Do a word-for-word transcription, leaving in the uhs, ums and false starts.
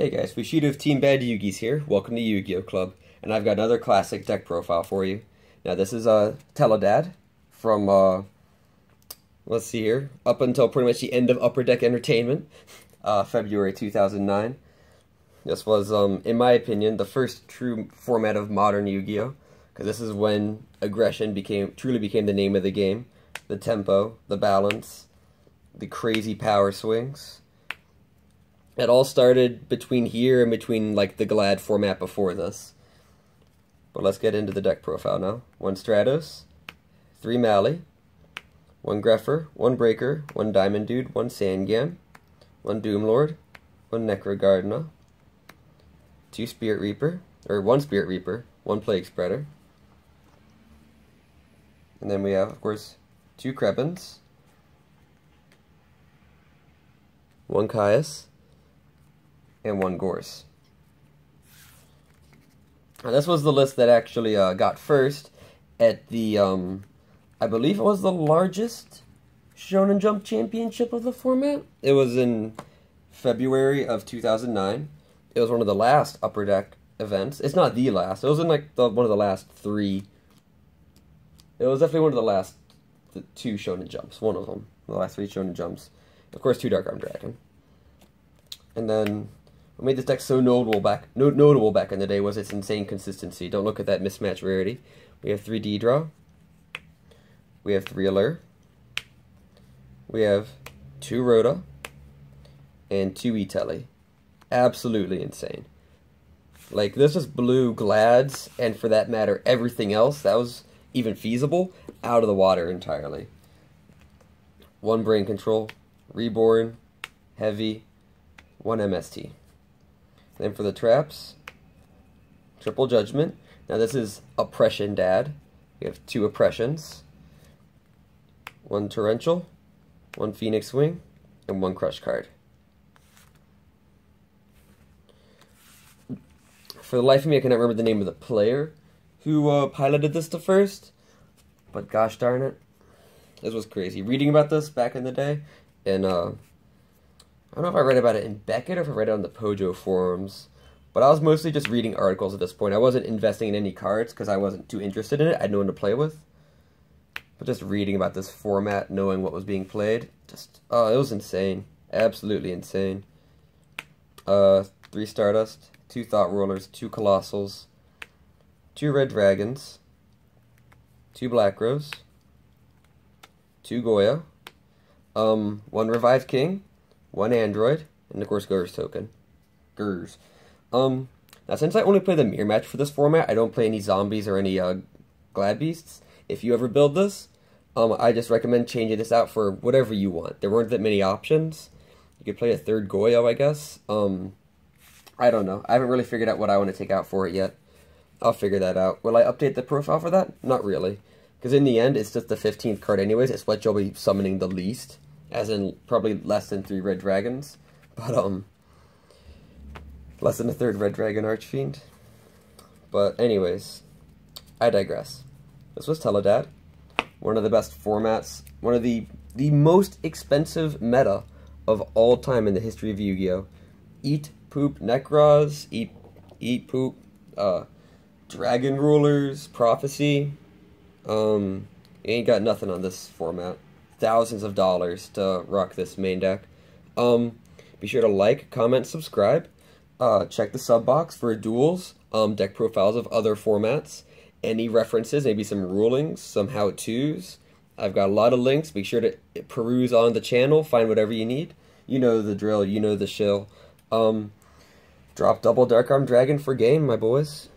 Hey guys, Fushida of Team Bad Yugi's here. Welcome to Yu-Gi-Oh! Club, and I've got another classic deck profile for you. Now this is uh, TeleDAD from, uh, let's see here, up until pretty much the end of Upper Deck Entertainment, uh, February two thousand nine. This was, um, in my opinion, the first true format of modern Yu-Gi-Oh! Because this is when aggression became truly became the name of the game. The tempo, the balance, the crazy power swings. It all started between here and between, like, the GLAD format before this. But let's get into the deck profile now. One Stratos, three Mally, one Greffer, one Breaker, one Diamond Dude, one Sandgam, one Doomlord, one Necrogardna, two Spirit Reaper, or one Spirit Reaper, one Plague Spreader. And then we have, of course, two Krebons, one Caius, and one Gorse. And this was the list that actually uh, got first at the, um, I believe it was the largest Shonen Jump Championship of the format. It was in February of two thousand nine. It was one of the last Upper Deck events. It's not the last. It was in like the, one of the last three. It was definitely one of the last the two Shonen Jumps. One of them. The last three Shonen Jumps. Of course, two Dark Armed Dragon. And then what made this deck so notable back no, notable back in the day was its insane consistency. Don't look at that mismatch rarity. We have three D-Draw. We have three Allure. We have two Rota. And two E tele. Absolutely insane. Like, this just blew GLADs, and for that matter, everything else that was even feasible, out of the water entirely. One Brain Control. Reborn. Heavy. One M S T. Then for the traps, triple Judgment. Now this is Oppression Dad. We have two Oppressions. One Torrential, one Phoenix Wing, and one Crush card. For the life of me, I cannot remember the name of the player who uh, piloted this to first, but gosh darn it, this was crazy. Reading about this back in the day, and uh, I don't know if I read about it in Beckett or if I read it on the Pojo forums, but I was mostly just reading articles at this point. I wasn't investing in any cards because I wasn't too interested in it. I had no one to play with. But just reading about this format, knowing what was being played, just, oh, it was insane. Absolutely insane. Uh, three Stardust, two Thought Rollers, two Colossals, two Red Dragons, two Black Rose, two Goya, um, one Revived King, one Android, and of course Gorse token. Gorse. Um, now since I only play the mirror match for this format, I don't play any zombies or any uh, glad beasts. If you ever build this, um, I just recommend changing this out for whatever you want. There weren't that many options. You could play a third Goyo, I guess. Um, I don't know. I haven't really figured out what I want to take out for it yet. I'll figure that out. Will I update the profile for that? Not really. Because in the end, it's just the fifteenth card anyways. It's what you'll be summoning the least. As in, probably less than three Red Dragons, but, um, less than a third Red Dragon Archfiend. But, anyways, I digress. This was TeleDAD, one of the best formats, one of the, the most expensive meta of all time in the history of Yu-Gi-Oh! Eat, poop, Necros, eat, eat, poop, uh, Dragon Rulers, Prophecy, um, you ain't got nothing on this format. Thousands of dollars to rock this main deck. Um, be sure to like, comment, subscribe. Uh, check the sub box for duels, um, deck profiles of other formats, any references, maybe some rulings, some how-tos. I've got a lot of links. Be sure to peruse on the channel, find whatever you need. You know the drill, you know the shill. Um, drop double Dark Armed Dragon for game, my boys.